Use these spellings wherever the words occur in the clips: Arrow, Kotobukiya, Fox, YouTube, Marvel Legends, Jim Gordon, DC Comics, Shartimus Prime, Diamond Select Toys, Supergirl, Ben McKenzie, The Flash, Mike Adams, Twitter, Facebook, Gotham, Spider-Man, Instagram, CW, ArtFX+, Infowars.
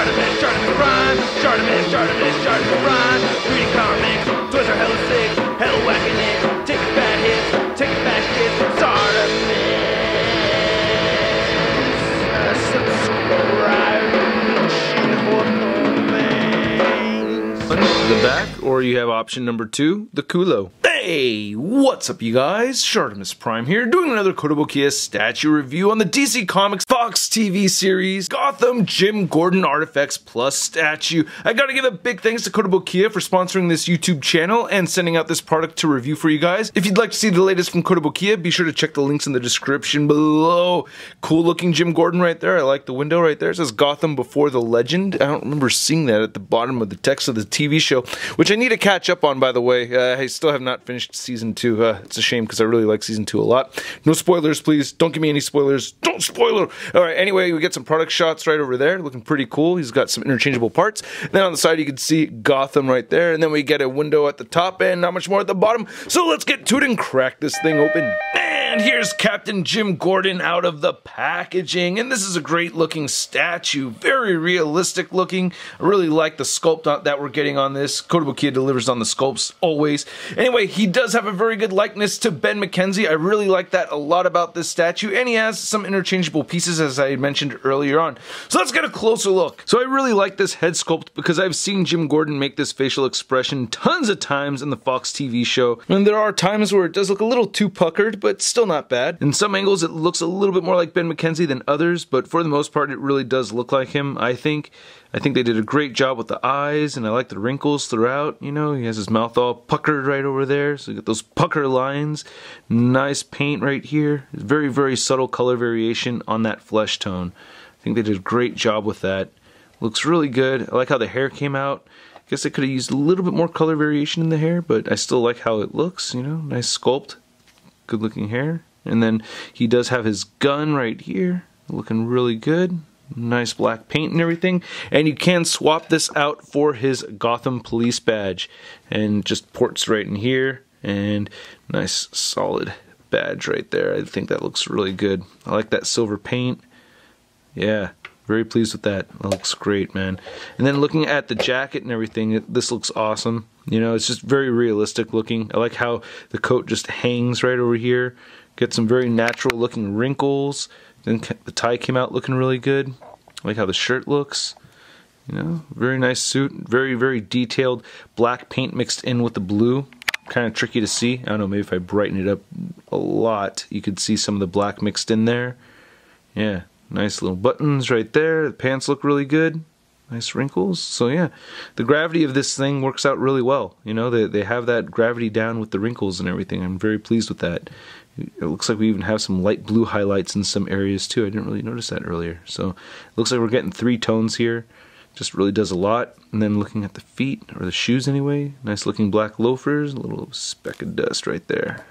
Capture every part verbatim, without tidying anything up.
Shartimus, Shartimus Prime, Shartimus, Shartimus, Shartimus Prime. three D comics, toys are hella sick, hella whacking it. Take a bad hit, take a bad shit. Shartimus, subscribe. The back, or you have option number two, the culo. Hey, what's up you guys? Shartimus Prime here, doing another Kotobukiya statue review on the D C Comics Fox T V series Gotham Jim Gordon ArtFX+ statue. I gotta give a big thanks to Kotobukiya for sponsoring this YouTube channel and sending out this product to review for you guys. If you'd like to see the latest from Kotobukiya, be sure to check the links in the description below. Cool looking Jim Gordon right there. I like the window right there. It says Gotham before the legend. I don't remember seeing that at the bottom of the text of the T V show, which I need to catch up on, by the way. Uh, I still have not finished season two. Uh, it's a shame because I really like season two a lot. No spoilers, please. Don't give me any spoilers. Don't spoil it. All right, anyway, we get some product shots right over there. Looking pretty cool. He's got some interchangeable parts. Then on the side, you can see Gotham right there. And then we get a window at the top and not much more at the bottom. So let's get to it and crack this thing open. And here's Captain Jim Gordon out of the packaging, and this is a great looking statue, very realistic looking. I really like the sculpt that we're getting on this. Kotobukiya delivers on the sculpts, always. Anyway, he does have a very good likeness to Ben McKenzie. I really like that a lot about this statue, and he has some interchangeable pieces as I mentioned earlier on. So let's get a closer look. So I really like this head sculpt because I've seen Jim Gordon make this facial expression tons of times in the Fox T V show, and there are times where it does look a little too puckered, but still not bad. In some angles it looks a little bit more like Ben McKenzie than others, but for the most part it really does look like him, I think. I think they did a great job with the eyes, and I like the wrinkles throughout. You know, he has his mouth all puckered right over there, so you get those pucker lines. Nice paint right here. Very, very subtle color variation on that flesh tone. I think they did a great job with that. Looks really good. I like how the hair came out. I guess I could have used a little bit more color variation in the hair, but I still like how it looks, you know, nice sculpt. Good looking hair. And then he does have his gun right here, looking really good. Nice black paint and everything. And you can swap this out for his Gotham police badge, and just ports right in here, and nice solid badge right there. I think that looks really good. I like that silver paint. Yeah, very pleased with that. That looks great, man. And then looking at the jacket and everything, it, this looks awesome. You know, it's just very realistic looking. I like how the coat just hangs right over here. Get some very natural looking wrinkles. Then the tie came out looking really good. I like how the shirt looks. You know, very nice suit. Very, very detailed black paint mixed in with the blue. Kind of tricky to see. I don't know, maybe if I brighten it up a lot, you could see some of the black mixed in there. Yeah, nice little buttons right there. The pants look really good. Nice wrinkles. So yeah, the gravity of this thing works out really well. You know, they, they have that gravity down with the wrinkles and everything. I'm very pleased with that. It looks like we even have some light blue highlights in some areas too. I didn't really notice that earlier. So it looks like we're getting three tones here. Just really does a lot. And then looking at the feet, or the shoes anyway, nice looking black loafers, a little speck of dust right there.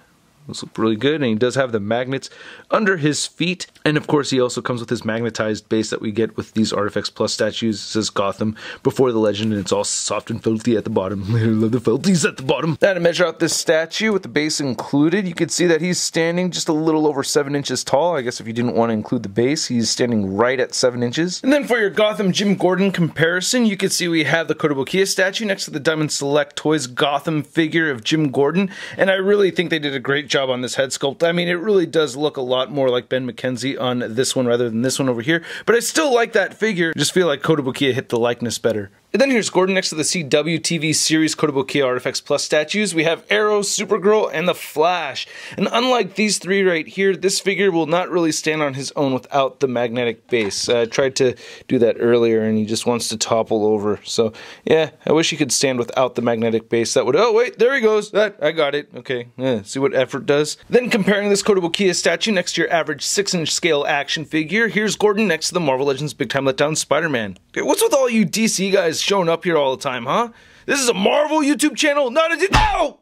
Those look really good, and he does have the magnets under his feet. And of course he also comes with his magnetized base that we get with these ArtFX+ Plus statues. It says Gotham before the legend, and it's all soft and filthy at the bottom. I love the filthies at the bottom. Now to measure out this statue with the base included, you can see that he's standing just a little over seven inches tall. I guess if you didn't want to include the base, he's standing right at seven inches. And then for your Gotham Jim Gordon comparison, you can see we have the Kotobukiya statue next to the Diamond Select Toys Gotham figure of Jim Gordon, and I really think they did a great job on this head sculpt. I mean, it really does look a lot more like Ben McKenzie on this one rather than this one over here, but I still like that figure. I just feel like Kotobukiya hit the likeness better. And then here's Gordon next to the C W T V series Kotobukiya ArtFX+ Plus statues. We have Arrow, Supergirl, and The Flash. And unlike these three right here, this figure will not really stand on his own without the magnetic base. Uh, I tried to do that earlier, and he just wants to topple over. So, yeah, I wish he could stand without the magnetic base. That would... Oh, wait, there he goes. That, I got it. Okay, yeah, see what effort does. Then comparing this Kotobukiya statue next to your average six inch scale action figure, here's Gordon next to the Marvel Legends Big Time Letdown Spider-Man. Okay, what's with all you D C guys showing up here all the time, huh? This is a Marvel YouTube channel, not a D- No!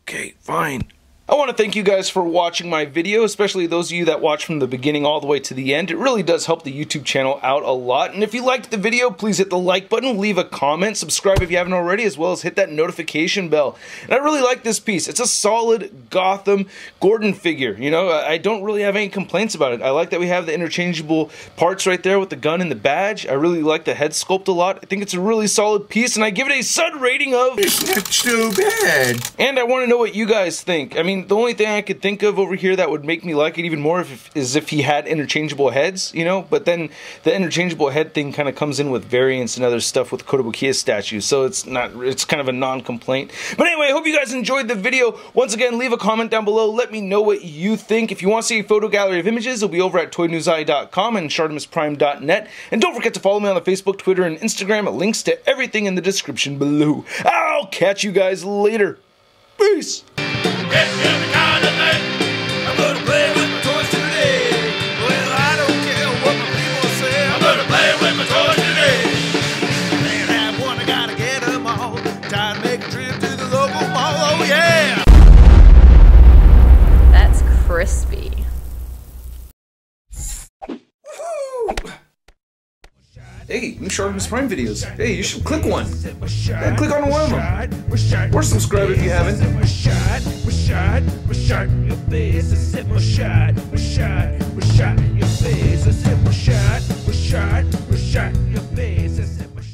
Okay, fine. I want to thank you guys for watching my video, especially those of you that watch from the beginning all the way to the end. It really does help the YouTube channel out a lot. And if you liked the video, please hit the like button, leave a comment, subscribe if you haven't already, as well as hit that notification bell. And I really like this piece. It's a solid Gotham Gordon figure. You know, I don't really have any complaints about it. I like that we have the interchangeable parts right there with the gun and the badge. I really like the head sculpt a lot. I think it's a really solid piece, and I give it a sub rating of... It's not too bad. And I want to know what you guys think. I mean, the only thing I could think of over here that would make me like it even more if, is if he had interchangeable heads, you know? But then the interchangeable head thing kind of comes in with variants and other stuff with Kotobukiya statues, so it's not, it's kind of a non-complaint. But anyway, I hope you guys enjoyed the video. Once again, leave a comment down below. Let me know what you think. If you want to see a photo gallery of images, it'll be over at toy news eye dot com and Shartimus Prime dot net. And don't forget to follow me on the Facebook, Twitter, and Instagram. Links to everything in the description below. I'll catch you guys later. Peace! It's the kind of thing I'm gonna play with my toys today. Well, I don't care what my people say. I'm gonna play with my toys today. Man, that one, I gotta get them all. Time to make a trip to the local mall. Oh, yeah! That's crispy. Hey, new Shartimus Prime videos. Hey, you should click one. Yeah, click on one of them. Or subscribe if you haven't.